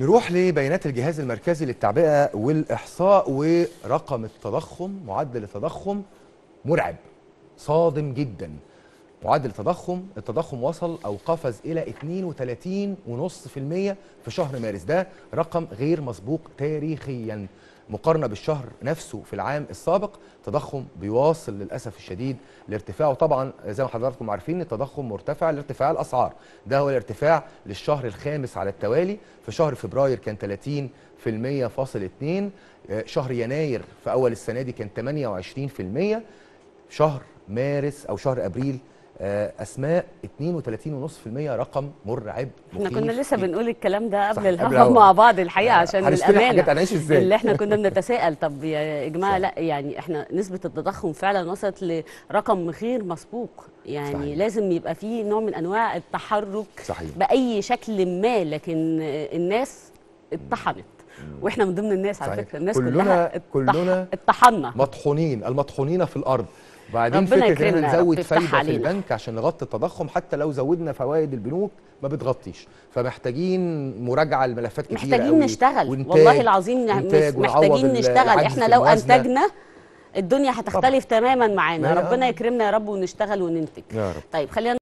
نروح لبيانات الجهاز المركزي للتعبئة والإحصاء، ورقم التضخم، معدل التضخم مرعب صادم جدا. معدل التضخم وصل أو قفز إلى 32.5% في شهر مارس، ده رقم غير مسبوق تاريخيا مقارنة بالشهر نفسه في العام السابق. التضخم بيواصل للأسف الشديد لارتفاعه، طبعا زي ما حضراتكم عارفين التضخم مرتفع لارتفاع الأسعار، ده هو الارتفاع للشهر الخامس على التوالي. في شهر فبراير كان 30.2%، شهر يناير في أول السنة دي كان 28%، شهر مارس أو شهر أبريل أسماء 32.5%، رقم مرعب. احنا كنا لسه بنقول الكلام ده قبل الهوا مع بعض الحقيقة عشان الأمانة اللي احنا كنا بنتساءل طب يا جماعة لا يعني احنا نسبة التضخم فعلا وصلت لرقم غير مسبوق، يعني صحيح. لازم يبقى فيه نوع من أنواع التحرك صحيح. بأي شكل ما، لكن الناس اتطحنت واحنا من ضمن الناس صحيح. على فكرة الناس كلنا اتطحنا، مطحونين المطحونين في الأرض. بعدين فكرة ان نزود فايدة في البنك عشان نغطي التضخم، حتى لو زودنا فوائد البنوك ما بتغطيش، فمحتاجين مراجعة لملفات كتيرة، محتاجين نشتغل والله العظيم، محتاجين نشتغل. احنا لو انتجنا الدنيا هتختلف تماما معانا، ربنا يكرمنا يا رب ونشتغل وننتج. طيب خلينا